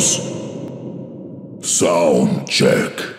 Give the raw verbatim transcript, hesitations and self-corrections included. Pickups. Sound check.